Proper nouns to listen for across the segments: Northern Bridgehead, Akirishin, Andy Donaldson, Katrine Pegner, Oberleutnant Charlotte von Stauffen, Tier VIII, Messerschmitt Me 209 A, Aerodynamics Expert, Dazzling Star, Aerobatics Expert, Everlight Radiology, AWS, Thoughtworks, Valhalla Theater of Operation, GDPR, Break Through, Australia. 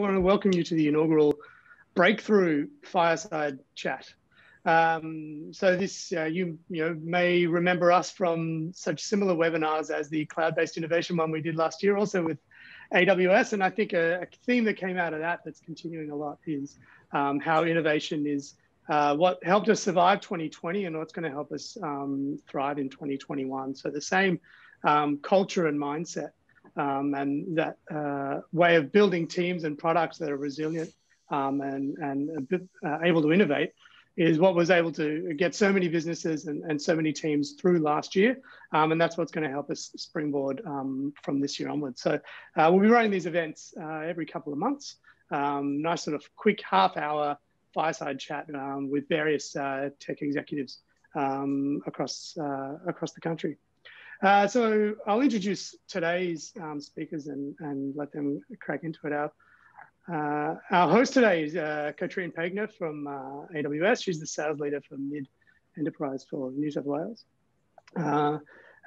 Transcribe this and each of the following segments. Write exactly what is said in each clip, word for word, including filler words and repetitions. want to welcome you to the inaugural Breakthrough Fireside Chat. Um, so this, uh, you, you know, may remember us from such similar webinars as the cloud-based innovation one we did last year, also with A W S. And I think a, a theme that came out of that that's continuing a lot is um, how innovation is uh, what helped us survive twenty twenty and what's going to help us um, thrive in twenty twenty-one. So the same um, culture and mindset um, and that uh, way of building teams and products that are resilient um, and, and a bit, uh, able to innovate is what was able to get so many businesses and, and so many teams through last year. Um, and that's what's going to help us springboard um, from this year onwards. So uh, we'll be running these events uh, every couple of months. Um, nice sort of quick half hour fireside chat um, with various uh, tech executives um, across, uh, across the country. Uh, so I'll introduce today's um, speakers and, and let them crack into it out. Uh, our host today is uh, Katrine Pegner from uh, A W S. She's the sales leader for Mid Enterprise for New South Wales. Uh,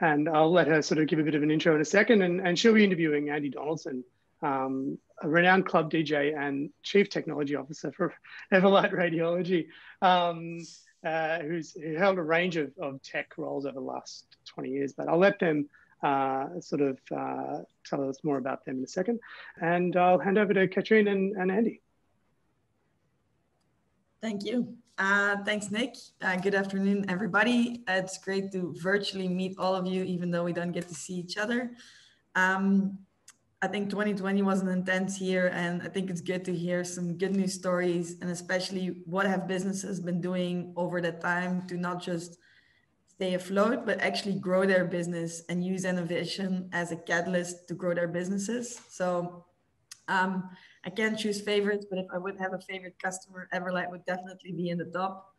and I'll let her sort of give a bit of an intro in a second. And, and she'll be interviewing Andy Donaldson, um, a renowned club D J and Chief Technology Officer for Everlight Radiology, um, uh, who's who held a range of, of tech roles over the last twenty years. But I'll let them Uh, sort of uh, tell us more about them in a second. And I'll hand over to Katrine and, and Andy. Thank you. Uh, thanks, Nick. Uh, good afternoon, everybody. It's great to virtually meet all of you, even though we don't get to see each other. Um, I think twenty twenty was an intense year, and I think it's good to hear some good news stories, and especially what have businesses been doing over that time to not just stay afloat, but actually grow their business and use innovation as a catalyst to grow their businesses. So um, I can't choose favorites, but if I would have a favorite customer, Everlight would definitely be in the top.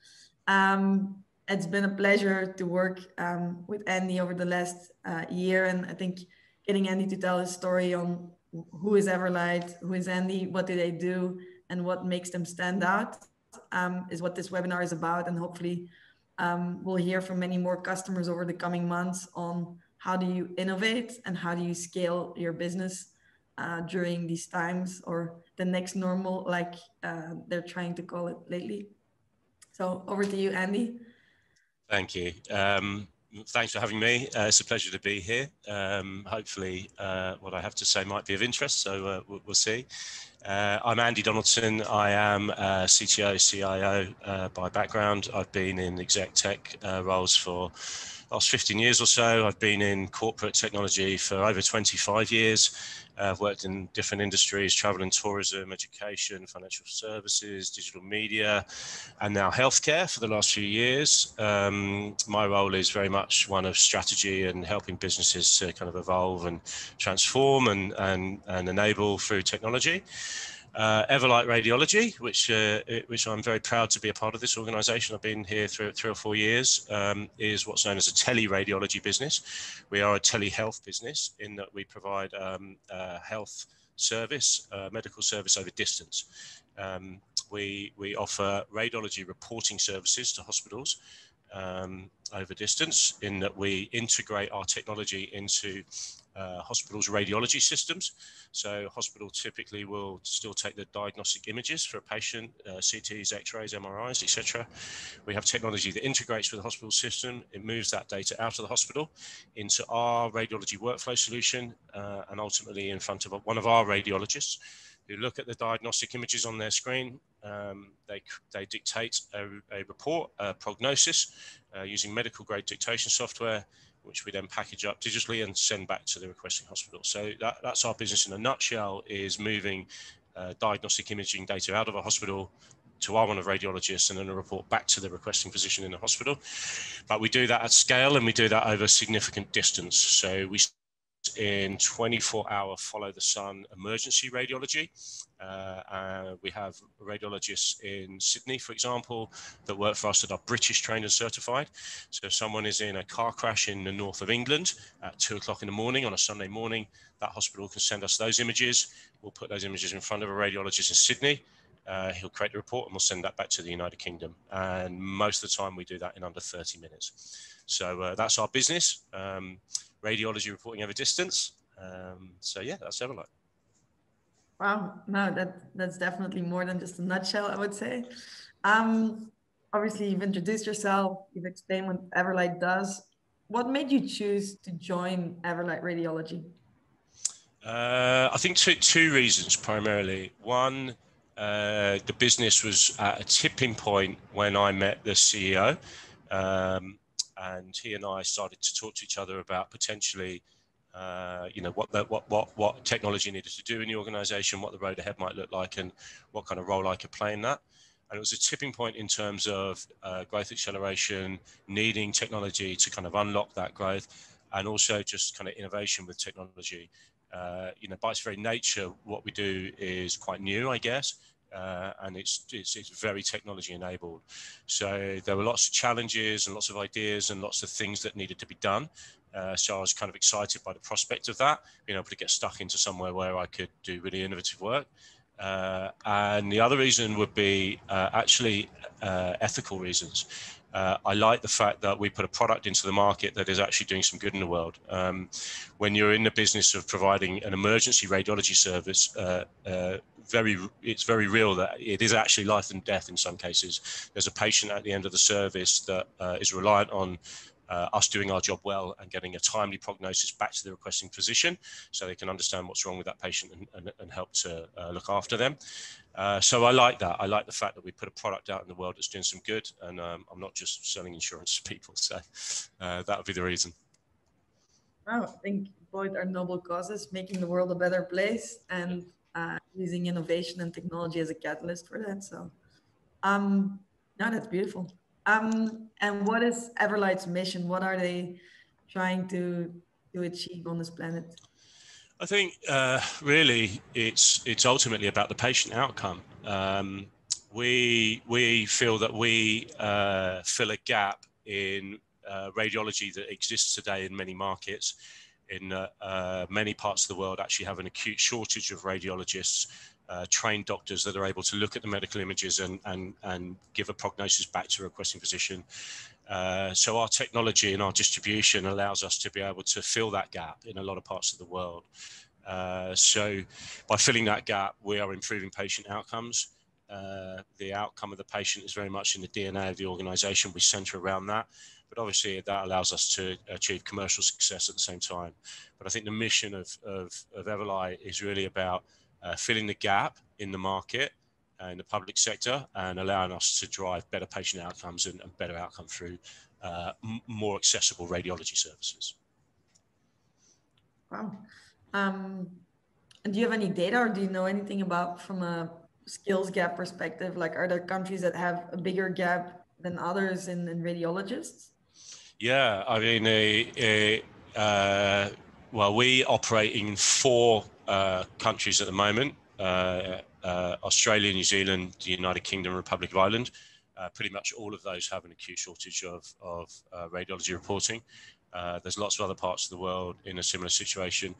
Um, it's been a pleasure to work um, with Andy over the last uh, year. And I think getting Andy to tell his story on who is Everlight, who is Andy, what do they do, and what makes them stand out um, is what this webinar is about. And hopefully, Um, we'll hear from many more customers over the coming months on how do you innovate and how do you scale your business uh, during these times, or the next normal, like uh, they're trying to call it lately. So over to you, Andy. Thank you. Um, thanks for having me. Uh, it's a pleasure to be here. Um, hopefully uh, what I have to say might be of interest, so uh, we'll, we'll see. Uh, I'm Andy Donaldson. I am uh, C T O, C I O uh, by background. I've been in exec tech uh, roles for the last fifteen years or so. I've been in corporate technology for over twenty-five years. Uh, I've worked in different industries, travel and tourism, education, financial services, digital media, and now healthcare for the last few years. Um, my role is very much one of strategy and helping businesses to kind of evolve and transform and, and, and enable through technology. Uh, Everlight Radiology, which uh, which I'm very proud to be a part of this organisation. I've been here through three or four years. Um, is what's known as a teleradiology business. We are a telehealth business in that we provide um, uh, health service, uh, medical service over distance. Um, we we offer radiology reporting services to hospitals um, over distance, in that we integrate our technology into Uh, hospitals' radiology systems. So hospital typically will still take the diagnostic images for a patient, uh, C Ts, X-rays, M R Is, et cetera. We have technology that integrates with the hospital system. It moves that data out of the hospital into our radiology workflow solution, uh, and ultimately in front of one of our radiologists who look at the diagnostic images on their screen. Um, they, they dictate a, a report, a prognosis, uh, using medical grade dictation software, which we then package up digitally and send back to the requesting hospital. So that, that's our business in a nutshell, is moving uh, diagnostic imaging data out of a hospital to our one of radiologists, and then a report back to the requesting physician in the hospital. But we do that at scale, and we do that over significant distance. So we in twenty-four hour follow the sun emergency radiology. Uh, uh, we have radiologists in Sydney, for example, that work for us that are British trained and certified. So if someone is in a car crash in the north of England at two o'clock in the morning on a Sunday morning, that hospital can send us those images. We'll put those images in front of a radiologist in Sydney. Uh, he'll create the report and we'll send that back to the United Kingdom. And most of the time we do that in under thirty minutes. So uh, that's our business. Um, Radiology reporting over distance. Um, so yeah, that's Everlight. Wow, no, that, that's definitely more than just a nutshell, I would say. Um, obviously, you've introduced yourself, you've explained what Everlight does. What made you choose to join Everlight Radiology? Uh, I think two, two reasons primarily. One, uh, the business was at a tipping point when I met the C E O, um, and he and I started to talk to each other about potentially Uh, you know, what, the, what, what, what technology needed to do in the organization, what the road ahead might look like, and what kind of role I could play in that. And it was a tipping point in terms of uh, growth acceleration, needing technology to kind of unlock that growth, and also just kind of innovation with technology. Uh, you know, by its very nature, what we do is quite new, I guess, uh, and it's, it's, it's very technology enabled. So there were lots of challenges and lots of ideas and lots of things that needed to be done. Uh, so I was kind of excited by the prospect of that, being able to get stuck into somewhere where I could do really innovative work. Uh, and the other reason would be uh, actually uh, ethical reasons. Uh, I like the fact that we put a product into the market that is actually doing some good in the world. Um, when you're in the business of providing an emergency radiology service, uh, uh, very, it's very real that it is actually life and death in some cases. There's a patient at the end of the service that uh, is reliant on Uh, us doing our job well and getting a timely prognosis back to the requesting physician so they can understand what's wrong with that patient and, and, and help to uh, look after them. Uh, so I like that. I like the fact that we put a product out in the world that's doing some good, and um, I'm not just selling insurance to people. So uh, that would be the reason. Well, I think both are noble causes, making the world a better place and uh, using innovation and technology as a catalyst for that. So um, no, that's beautiful. Um, and what is Everlight's mission? What are they trying to, to achieve on this planet? I think uh, really it's it's ultimately about the patient outcome. Um, we we feel that we uh, fill a gap in uh, radiology that exists today in many markets. In uh, uh, many parts of the world, actually have an acute shortage of radiologists. Uh, trained doctors that are able to look at the medical images and and and give a prognosis back to a requesting physician. Uh, so our technology and our distribution allows us to be able to fill that gap in a lot of parts of the world. Uh, so by filling that gap, we are improving patient outcomes. Uh, the outcome of the patient is very much in the D N A of the organization. We center around that. But obviously that allows us to achieve commercial success at the same time. But I think the mission of, of, of Everlight is really about Uh, filling the gap in the market and uh, in the public sector and allowing us to drive better patient outcomes and, and better outcome through uh, m more accessible radiology services. Wow. Um, and do you have any data or do you know anything about from a skills gap perspective? Like, are there countries that have a bigger gap than others in, in radiologists? Yeah, I mean, a, a, uh, well, we operate in four Uh, countries at the moment, uh, uh, Australia, New Zealand, the United Kingdom, Republic of Ireland. Uh, pretty much all of those have an acute shortage of, of uh, radiology reporting. Uh, there's lots of other parts of the world in a similar situation.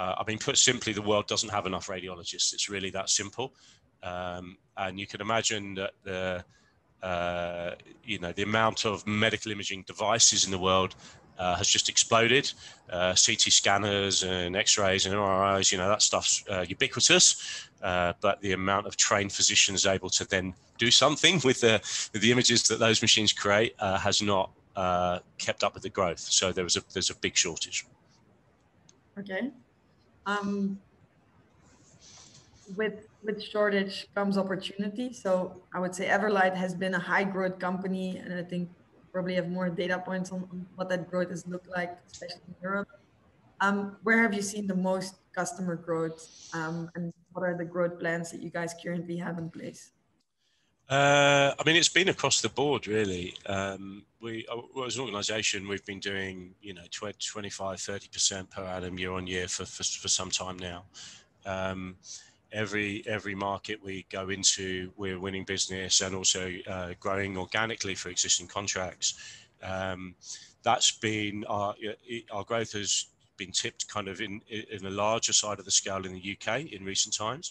Uh, I mean, put simply, the world doesn't have enough radiologists. It's really that simple. Um, and you can imagine that the, uh, you know, the amount of medical imaging devices in the world Uh, has just exploded. Uh, C T scanners and X-rays and M R Is, you know, that stuff's uh, ubiquitous. Uh, but the amount of trained physicians able to then do something with the, with the images that those machines create uh, has not uh, kept up with the growth. So there was a there's a big shortage. Okay. Um, with with shortage comes opportunity. So I would say Everlight has been a high growth company, and I think probably have more data points on what that growth has looked like, especially in Europe. Um, where have you seen the most customer growth, um, and what are the growth plans that you guys currently have in place? Uh, I mean, it's been across the board, really. Um, we, as an organization, we've been doing, you know, twenty-five, thirty percent per annum year on year for, for, for some time now. Um, Every every market we go into, we're winning business and also uh, growing organically for existing contracts. Um, that's been our our growth has been tipped kind of in in the larger side of the scale in the U K in recent times.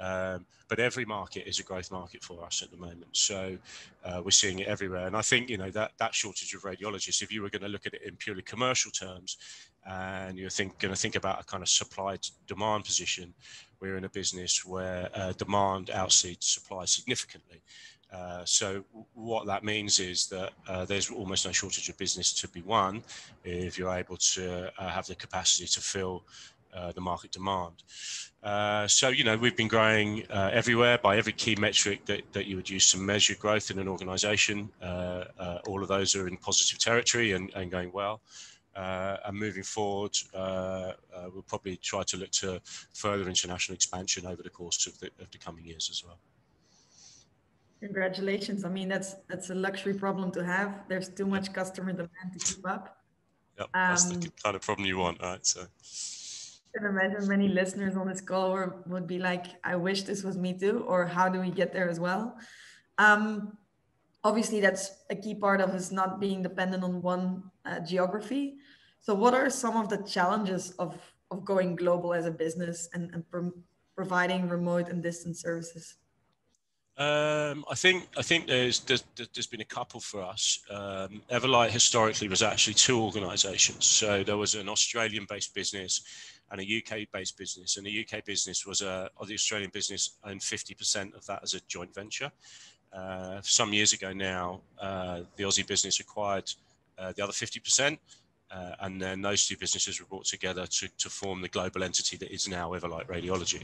Um, but every market is a growth market for us at the moment. So uh, we're seeing it everywhere. And I think, you know, that, that shortage of radiologists, if you were going to look at it in purely commercial terms, and you're think, going to think about a kind of supply to demand position, we're in a business where uh, demand outseeds supply significantly. Uh, so what that means is that uh, there's almost no shortage of business to be won if you're able to uh, have the capacity to fill Uh, the market demand. Uh, so, you know, we've been growing uh, everywhere by every key metric that, that you would use to measure growth in an organization. Uh, uh, all of those are in positive territory and, and going well. Uh, and moving forward, uh, uh, we'll probably try to look to further international expansion over the course of the, of the coming years as well. Congratulations. I mean, that's, that's a luxury problem to have. There's too much customer demand to keep up. Yep, that's um, the kind of problem you want, right? So. I can imagine many listeners on this call were, would be like, I wish this was me too, or how do we get there as well? Um, obviously, that's a key part of us not being dependent on one uh, geography. So what are some of the challenges of, of going global as a business and, and pro providing remote and distance services? Um, I think I think there's, there's there's been a couple for us. Um, Everlight historically was actually two organisations. So there was an Australian-based business and a U K-based business, and the U K business was a, or the Australian business owned fifty percent of that as a joint venture. Uh, some years ago now, uh, the Aussie business acquired uh, the other fifty percent, uh, and then those two businesses were brought together to, to form the global entity that is now Everlight Radiology.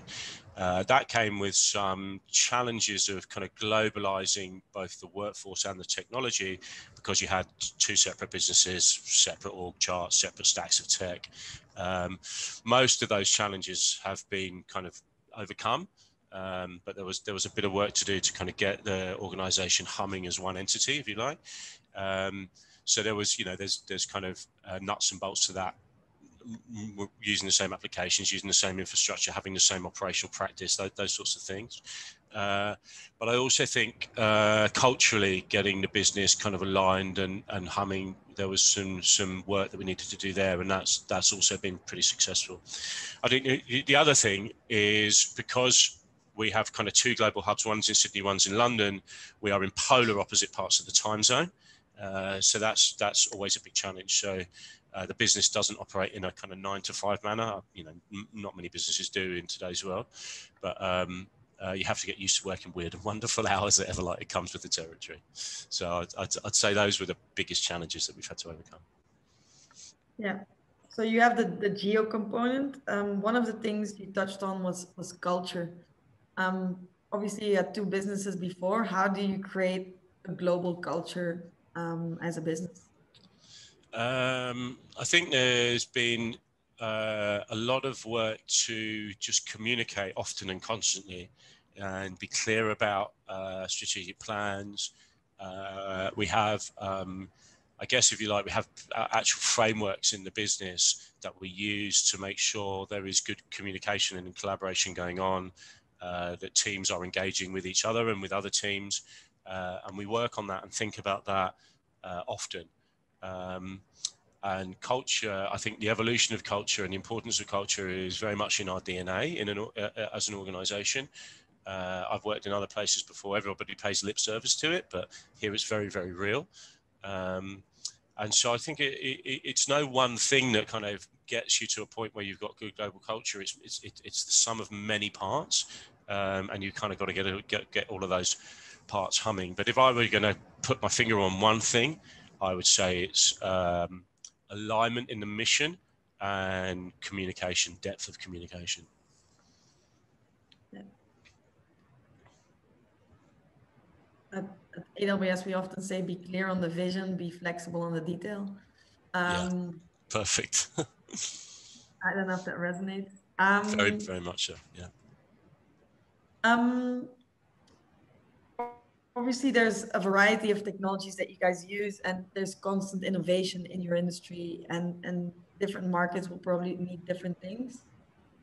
Uh, that came with some challenges of kind of globalizing both the workforce and the technology, because you had two separate businesses, separate org charts, separate stacks of tech. Um, most of those challenges have been kind of overcome, um, but there was there was a bit of work to do to kind of get the organization humming as one entity, if you like. Um, so there was, you know, there's there's kind of uh, nuts and bolts to that. We're using the same applications, using the same infrastructure, having the same operational practice, those, those sorts of things. Uh, but I also think uh, culturally getting the business kind of aligned and, and humming, there was some some work that we needed to do there, and that's that's also been pretty successful. I think the other thing is, because we have kind of two global hubs, one's in Sydney, one's in London, we are in polar opposite parts of the time zone. Uh, so that's that's always a big challenge. So uh, the business doesn't operate in a kind of nine to five manner. You know, m not many businesses do in today's world, but um, uh, you have to get used to working weird and wonderful hours that ever like it comes with the territory. So I'd, I'd, I'd say those were the biggest challenges that we've had to overcome. Yeah. So you have the, the geo component. Um, one of the things you touched on was, was culture. Um, obviously, you had two businesses before. How do you create a global culture Um, as a business? Um, I think there's been uh, a lot of work to just communicate often and constantly and be clear about uh, strategic plans. Uh, we have, um, I guess if you like, we have actual frameworks in the business that we use to make sure there is good communication and collaboration going on, uh, that teams are engaging with each other and with other teams. Uh, and we work on that and think about that uh, often. Um, and culture, I think the evolution of culture and the importance of culture is very much in our D N A in an, uh, as an organization. Uh, I've worked in other places before. Everybody pays lip service to it, but here it's very, very real. Um, and so I think it, it, it's no one thing that kind of gets you to a point where you've got good global culture. It's, it's, it, it's the sum of many parts, um, and you kind of got to get, a, get, get all of those parts humming. But if I were going to put my finger on one thing, I would say it's um, alignment in the mission and communication, depth of communication. Yeah. At, at A W S, we often say, be clear on the vision, be flexible on the detail. Um, yeah. Perfect. I don't know if that resonates. Um, very, very much so, yeah. Um, Obviously, there's a variety of technologies that you guys use, and there's constant innovation in your industry, and, and different markets will probably need different things.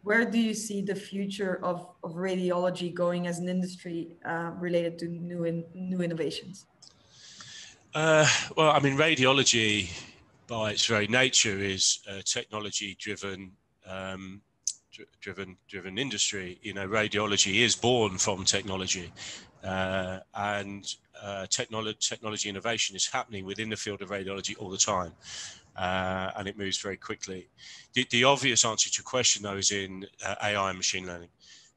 Where do you see the future of, of radiology going as an industry uh, related to new, in, new innovations? Uh, well, I mean, radiology, by its very nature, is a technology-driven um, driven driven industry, you know, radiology is born from technology, uh, and uh, technology technology innovation is happening within the field of radiology all the time, uh, and it moves very quickly. The, the obvious answer to your question, though, is in uh, A I and machine learning.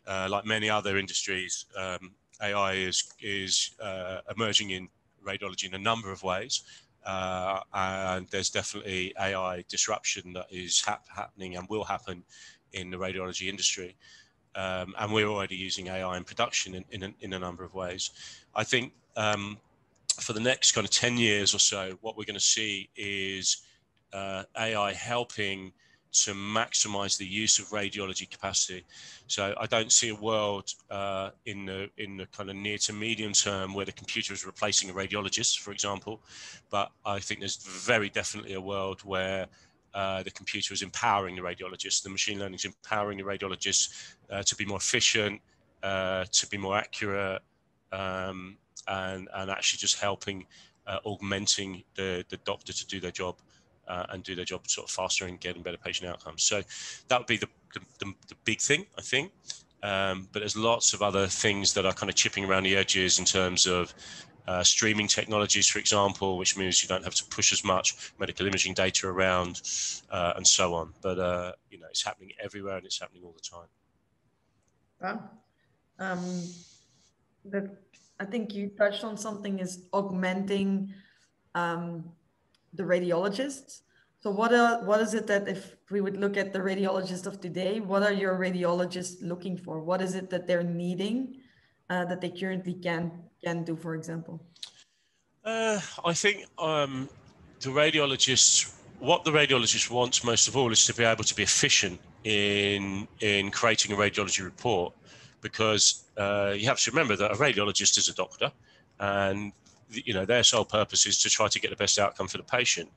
Uh, like many other industries, um, A I is is uh, emerging in radiology in a number of ways. Uh, and there's definitely A I disruption that is hap happening and will happen in the radiology industry. Um, and we're already using A I in production in, in, a, in a number of ways. I think um, for the next kind of ten years or so, what we're going to see is uh, A I helping to maximize the use of radiology capacity. So I don't see a world uh, in the in the kind of near to medium term where the computer is replacing a radiologist, for example, but I think there's very definitely a world where uh, the computer is empowering the radiologist, the machine learning is empowering the radiologist uh, to be more efficient, uh, to be more accurate, um, and, and actually just helping uh, augmenting the, the doctor to do their job. Uh, and do their job sort of faster and getting better patient outcomes. So that would be the, the, the big thing, I think. Um, but there's lots of other things that are kind of chipping around the edges in terms of uh, streaming technologies, for example, which means you don't have to push as much medical imaging data around uh, and so on. But, uh, you know, it's happening everywhere and it's happening all the time. Wow. Um, the, I think you touched on something is augmenting um, the radiologists. So what are, what is it that if we would look at the radiologist of today, what are your radiologists looking for? What is it that they're needing uh, that they currently can can do, for example? Uh, I think um, the radiologists, what the radiologist wants most of all is to be able to be efficient in, in creating a radiology report, because uh, you have to remember that a radiologist is a doctor, and you know, their sole purpose is to try to get the best outcome for the patient.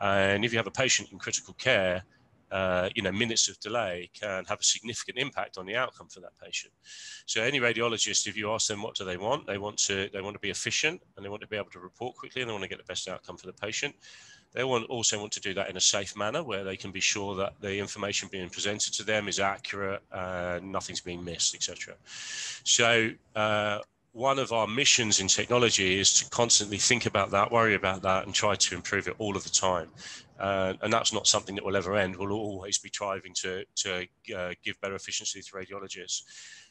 And if you have a patient in critical care, uh, you know, minutes of delay can have a significant impact on the outcome for that patient. So any radiologist, if you ask them what do they want, they want to they want to be efficient, and they want to be able to report quickly, and they want to get the best outcome for the patient. They want also want to do that in a safe manner where they can be sure that the information being presented to them is accurate, uh, nothing's being missed, et cetera. So uh, one of our missions in technology is to constantly think about that, worry about that, and try to improve it all of the time. Uh, and that's not something that will ever end. We'll always be striving to, to uh, give better efficiency to radiologists.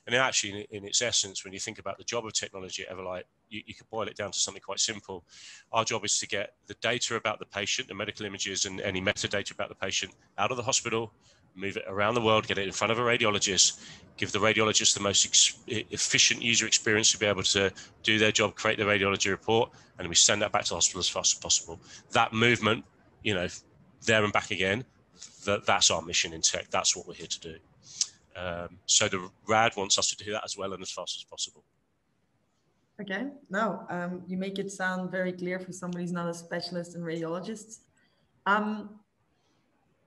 And actually, in, in its essence, when you think about the job of technology at Everlight, you, you could boil it down to something quite simple. Our job is to get the data about the patient, the medical images and any metadata about the patient, out of the hospital, move it around the world, get it in front of a radiologist, give the radiologist the most ex efficient user experience to be able to do their job, create the radiology report, and we send that back to the hospital as fast as possible. That movement, you know, there and back again, that, that's our mission in tech. That's what we're here to do. Um, so the RAD wants us to do that as well and as fast as possible. Okay, no, um, you make it sound very clear for somebody who's not a specialist in radiologists. Um,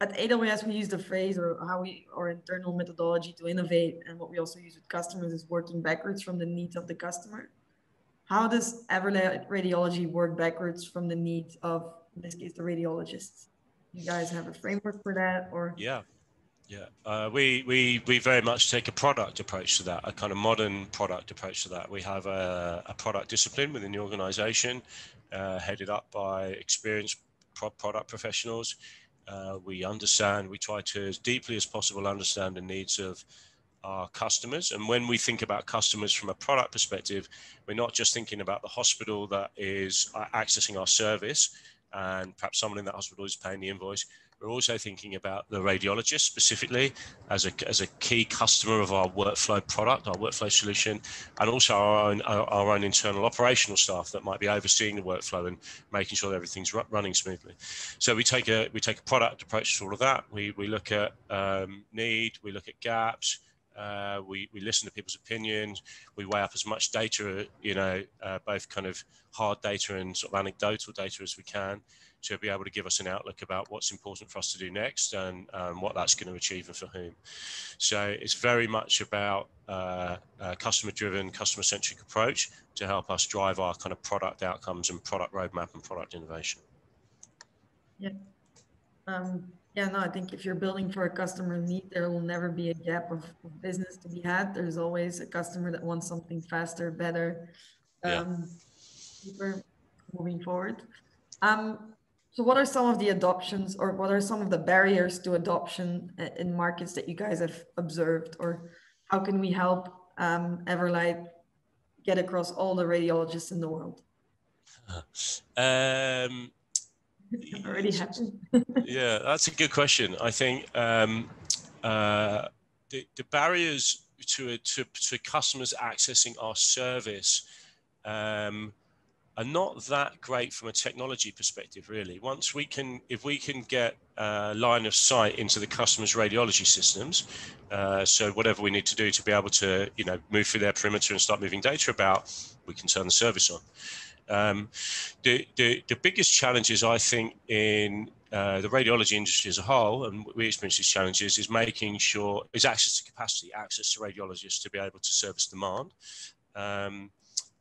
At A W S, we use the phrase, or how we, our internal methodology to innovate, and what we also use with customers is working backwards from the needs of the customer. How does Everlight Radiology work backwards from the needs of, in this case, the radiologists? You guys have a framework for that, or? Yeah, yeah. Uh, we we we very much take a product approach to that, a kind of modern product approach to that. We have a, a product discipline within the organization, uh, headed up by experienced pro product professionals. Uh, we understand, we try to as deeply as possible understand the needs of our customers. And when we think about customers from a product perspective, we're not just thinking about the hospital that is accessing our service and perhaps someone in that hospital is paying the invoice. We're also thinking about the radiologist specifically as a, as a key customer of our workflow product, our workflow solution, and also our own, our, our own internal operational staff that might be overseeing the workflow and making sure that everything's running smoothly. So we take a, we take a product approach to all of that. We, we look at um, need, we look at gaps, uh, we, we listen to people's opinions, we weigh up as much data, you know, uh, both kind of hard data and sort of anecdotal data as we can, to be able to give us an outlook about what's important for us to do next and um, what that's going to achieve and for whom. So it's very much about uh, a customer-driven, customer-centric approach to help us drive our kind of product outcomes and product roadmap and product innovation. Yeah. Um, Yeah, no, I think if you're building for a customer need, there will never be a gap of, of business to be had. There's always a customer that wants something faster, better, um, yeah. cheaper, moving forward. Um, so what are some of the adoptions, or what are some of the barriers to adoption in markets that you guys have observed, or how can we help um, Everlight get across all the radiologists in the world? Um... Already happened. Yeah, that's a good question. I think um, uh, the, the barriers to, to, to customers accessing our service um, are not that great from a technology perspective, really. Once we can, if we can get a line of sight into the customer's radiology systems, uh, so whatever we need to do to be able to, you know, move through their perimeter and start moving data about, we can turn the service on. Um, the, the, the biggest challenges, I think, in uh, the radiology industry as a whole, and we experience these challenges, is making sure is access to capacity, access to radiologists to be able to service demand. Um,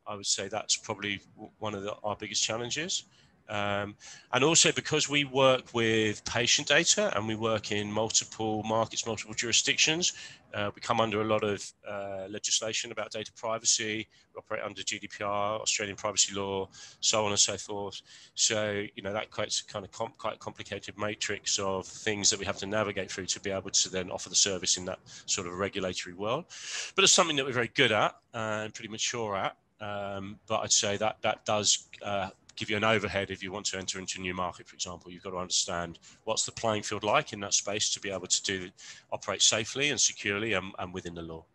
I would say that's probably one of the, our biggest challenges. Um, and also because we work with patient data and we work in multiple markets, multiple jurisdictions, uh, we come under a lot of uh, legislation about data privacy. We operate under G D P R, Australian privacy law, so on and so forth. So, you know, that creates a kind of comp quite complicated matrix of things that we have to navigate through to be able to then offer the service in that sort of regulatory world. But it's something that we're very good at and pretty mature at. Um, but I'd say that that does uh, give you an overhead if you want to enter into a new market, for example. You've got to understand what's the playing field like in that space to be able to do operate safely and securely and, and within the law.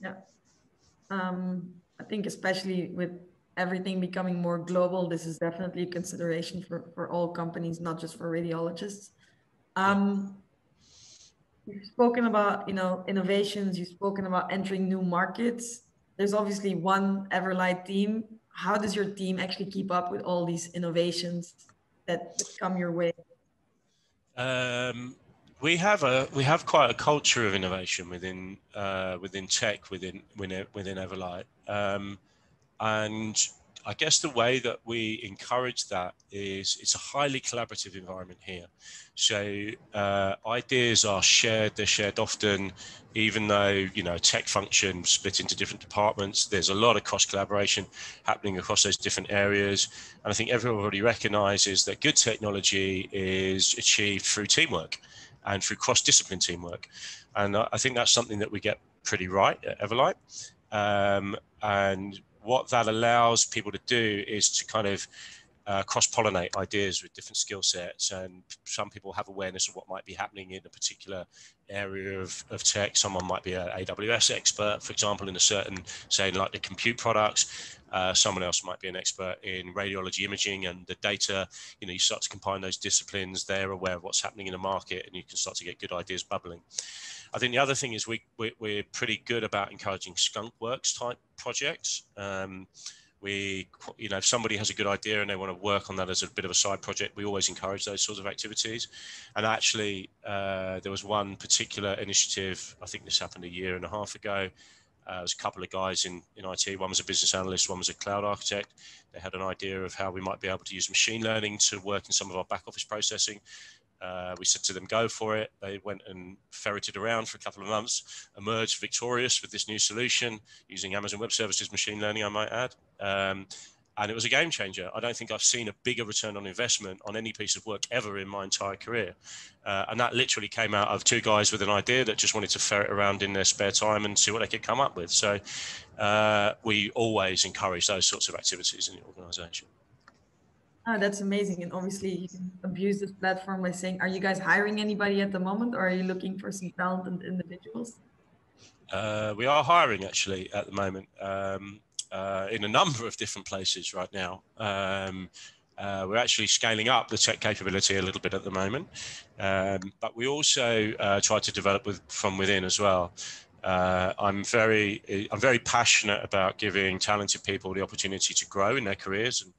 Yeah, um, I think especially with everything becoming more global, this is definitely a consideration for, for all companies, not just for radiologists. Um, yeah. You've spoken about, you know, innovations, you've spoken about entering new markets. There's obviously one Everlight team. How does your team actually keep up with all these innovations that come your way? Um, we have a we have quite a culture of innovation within uh, within tech within within, within Everlight, um, and I guess the way that we encourage that is it's a highly collaborative environment here. So uh, ideas are shared, they're shared often, even though, you know, tech function split into different departments, there's a lot of cross collaboration happening across those different areas. And I think everybody recognizes that good technology is achieved through teamwork and through cross-discipline teamwork. And I think that's something that we get pretty right at Everlight. Um, and what that allows people to do is to kind of uh, cross-pollinate ideas with different skill sets, and some people have awareness of what might be happening in a particular area of, of tech. Someone might be an A W S expert, for example, in a certain, say, like the compute products. Uh, someone else might be an expert in radiology imaging and the data. You know, you start to combine those disciplines. They're aware of what's happening in the market, and you can start to get good ideas bubbling. I think the other thing is we, we, we're pretty good about encouraging skunk works type projects. Um, we, you know, if somebody has a good idea and they want to work on that as a bit of a side project, we always encourage those sorts of activities. And actually, uh, there was one particular initiative, I think this happened a year and a half ago. Uh, there was a couple of guys in, in I T, one was a business analyst, one was a cloud architect. They had an idea of how we might be able to use machine learning to work in some of our back office processing. Uh, we said to them, go for it. They went and ferreted around for a couple of months, emerged victorious with this new solution using Amazon Web Services machine learning, I might add. Um, and it was a game changer. I don't think I've seen a bigger return on investment on any piece of work ever in my entire career. Uh, and that literally came out of two guys with an idea that just wanted to ferret around in their spare time and see what they could come up with. So uh, we always encourage those sorts of activities in the organization. Oh, that's amazing. And obviously you can abuse this platform by saying, are you guys hiring anybody at the moment, or are you looking for some talented individuals? Uh, we are hiring actually at the moment um, uh, in a number of different places right now. Um, uh, we're actually scaling up the tech capability a little bit at the moment, um, but we also uh, try to develop with, from within as well. Uh, I'm very, I'm very passionate about giving talented people the opportunity to grow in their careers and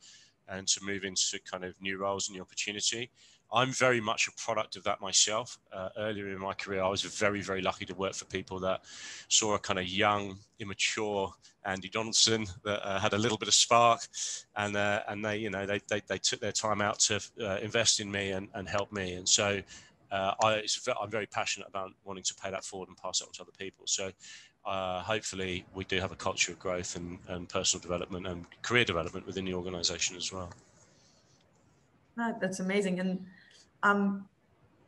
and to move into kind of new roles and the opportunity. I'm very much a product of that myself. Uh, earlier in my career, I was very, very lucky to work for people that saw a kind of young, immature Andy Donaldson that uh, had a little bit of spark, and uh, and they, you know, they they, they took their time out to uh, invest in me and, and help me. And so uh, I, it's, I'm very passionate about wanting to pay that forward and pass it on to other people. So uh, hopefully we do have a culture of growth and, and personal development and career development within the organization as well. That's amazing. And um,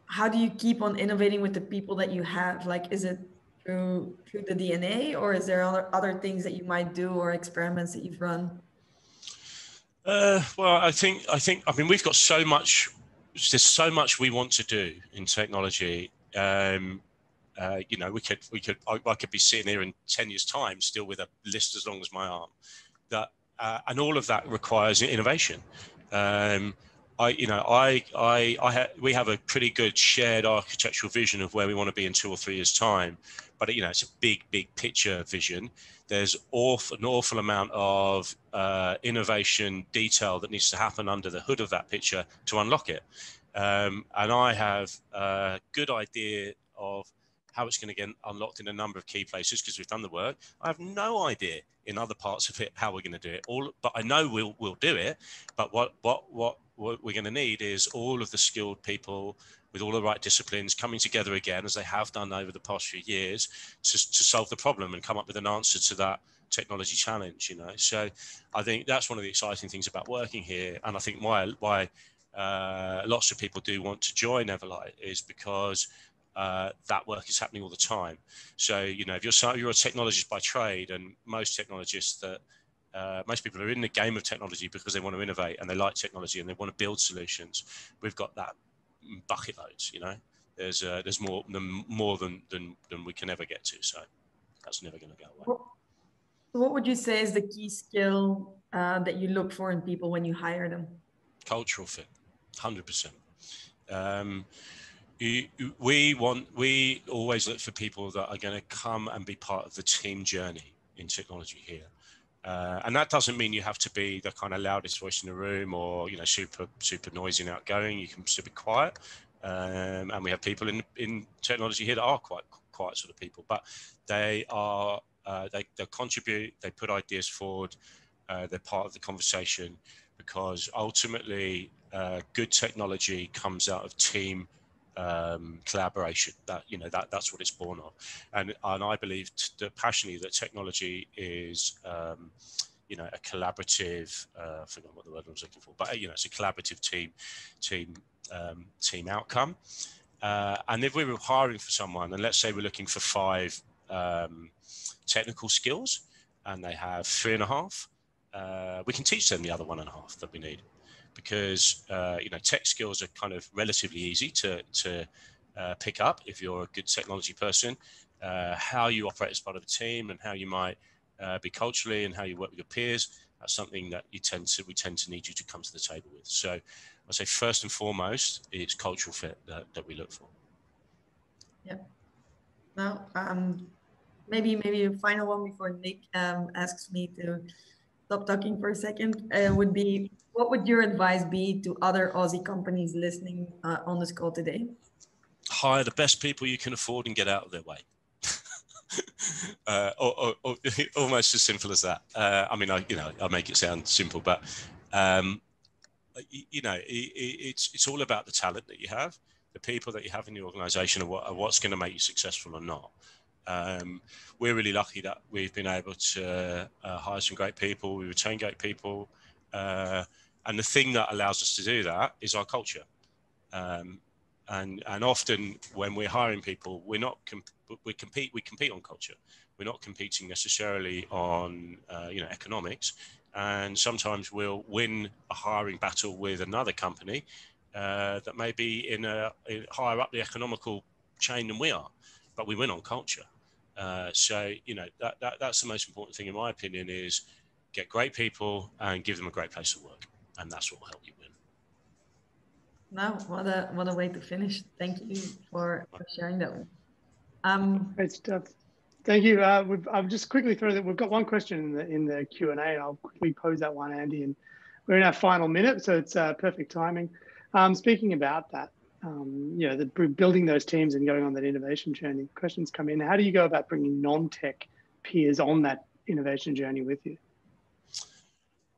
how do you keep on innovating with the people that you have? Like, is it through, through the D N A, or is there other, other things that you might do or experiments that you've run? Uh, well, I think, I think, I mean, we've got so much, there's so much we want to do in technology. Um, uh, you know, we could, we could, I, I could be sitting here in ten years time still with a list as long as my arm, that, uh, and all of that requires innovation. Um, I, you know, I, I, I ha we have a pretty good shared architectural vision of where we want to be in two or three years' time, but you know, it's a big, big picture vision. There's awful, an awful amount of uh, innovation detail that needs to happen under the hood of that picture to unlock it. Um, and I have a good idea of how it's going to get unlocked in a number of key places because we've done the work. I have no idea in other parts of it how we're going to do it all, but I know we'll we'll do it. But what what what what we're going to need is all of the skilled people with all the right disciplines coming together again, as they have done over the past few years, to, to solve the problem and come up with an answer to that technology challenge, you know. So I think that's one of the exciting things about working here. And I think why, why uh, lots of people do want to join Everlight is because uh, that work is happening all the time. So, you know, if you're, you're a technologist by trade, and most technologists that Uh, most people are in the game of technology because they want to innovate and they like technology and they want to build solutions. We've got that bucket loads, you know. There's uh, there's more than more than, than than we can ever get to. So that's never going to go away. What would you say is the key skill uh, that you look for in people when you hire them? Cultural fit, one hundred percent. Um, you, we want we always look for people that are going to come and be part of the team journey in technology here. Uh, and that doesn't mean you have to be the kind of loudest voice in the room or, you know, super, super noisy and outgoing. You can still be quiet. Um, and we have people in, in technology here that are quite quiet sort of people, but they are, uh, they, they contribute, they put ideas forward, uh, they're part of the conversation, because ultimately uh, good technology comes out of team um, collaboration. That, you know, that, that's what it's born of. And, and I believe passionately that technology is, um, you know, a collaborative, uh, I forgot what the word I was looking for, but you know, it's a collaborative team, team, um, team outcome. Uh, and if we were hiring for someone, and let's say we're looking for five, um, technical skills and they have three and a half, uh, we can teach them the other one and a half that we need. Because uh, you know, tech skills are kind of relatively easy to, to uh, pick up if you're a good technology person. Uh, how you operate as part of a team and how you might uh, be culturally and how you work with your peers, that's something that you tend to, we tend to need you to come to the table with. So I'd say first and foremost, it's cultural fit that, that we look for. Yeah. Now, um, maybe, maybe a final one before Nick um, asks me to stop talking for a second uh, would be, what would your advice be to other Aussie companies listening uh, on this call today? Hire the best people you can afford and get out of their way. uh, or, or, or, almost as simple as that. Uh, I mean, I, you know, I make it sound simple, but um, you, you know, it, it's it's all about the talent that you have, the people that you have in the organisation, and what, what's going to make you successful or not. Um, we're really lucky that we've been able to uh, hire some great people. We retain great people. Uh, and the thing that allows us to do that is our culture. Um, and, and often when we're hiring people, we're not, comp we compete, we compete on culture. We're not competing necessarily on, uh, you know, economics. And sometimes we'll win a hiring battle with another company uh, that may be in a, in higher up the economical chain than we are, but we win on culture. Uh, so, you know, that, that, that's the most important thing in my opinion, is get great people and give them a great place to work. And that's what will help you win. No, what a, what a way to finish. Thank you for, for sharing that one. Um, great stuff. Thank you. Uh, we've, I'll just quickly throw that. We've got one question in the, in the Q and A, and I'll quickly pose that one, Andy. And we're in our final minute, so it's uh, perfect timing. Um, speaking about that, um, you know, the, building those teams and going on that innovation journey, questions come in. How do you go about bringing non-tech peers on that innovation journey with you?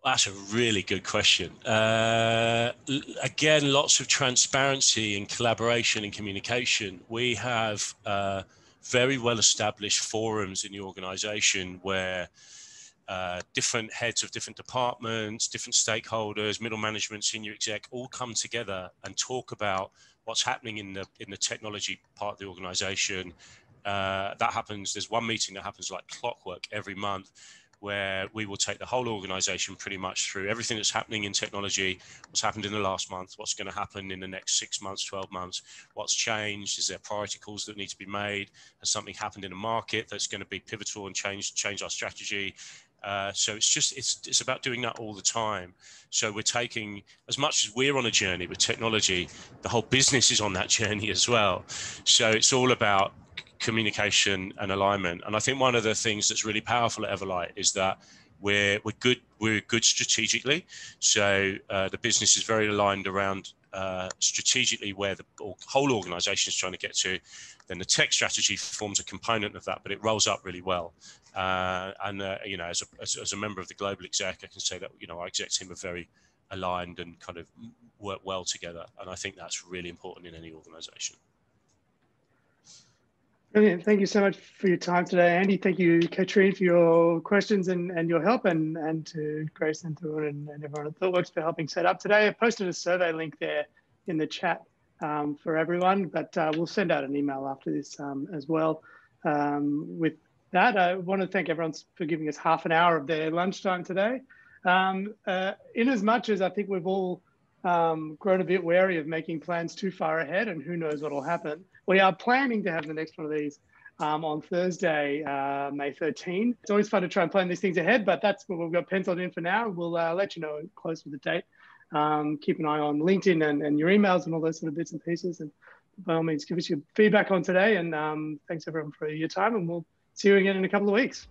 That's a really good question. Uh, again, lots of transparency and collaboration and communication. We have uh, very well-established forums in the organization where uh, different heads of different departments, different stakeholders, middle management, senior exec, all come together and talk about what's happening in the, in the technology part of the organization. Uh, that happens, there's one meeting that happens like clockwork every month, where we will take the whole organization pretty much through everything that's happening in technology, what's happened in the last month, what's going to happen in the next six months, twelve months, what's changed, is there priority calls that need to be made, has something happened in the market that's going to be pivotal and change, change our strategy. Uh, so it's just, it's, it's about doing that all the time. So we're taking, as much as we're on a journey with technology, the whole business is on that journey as well. So it's all about communication and alignment. And I think one of the things that's really powerful at Everlight is that we're, we're good we're good strategically. So uh, the business is very aligned around uh, strategically where the whole organization is trying to get to. Then the tech strategy forms a component of that, but it rolls up really well. Uh, and, uh, you know, as a, as, as a member of the global exec, I can say that, you know, our exec team are very aligned and kind of work well together. And I think that's really important in any organization. Brilliant. Thank you so much for your time today, Andy. Thank you, Katrine, for your questions and, and your help, and, and to Grace and Thuan and, and everyone at Thoughtworks for helping set up today. I posted a survey link there in the chat um, for everyone, but uh, we'll send out an email after this um, as well. Um, with that, I want to thank everyone for giving us half an hour of their lunchtime today. Um, uh, in as much as I think we've all Um, grown a bit wary of making plans too far ahead, and who knows what will happen, we are planning to have the next one of these um, on Thursday, uh, May thirteenth. It's always fun to try and plan these things ahead, but that's what we've got penciled in for now. We'll uh, let you know close with the date. Um, keep an eye on LinkedIn and, and your emails and all those sort of bits and pieces. And by all means, give us your feedback on today. And um, thanks everyone for your time, and we'll see you again in a couple of weeks.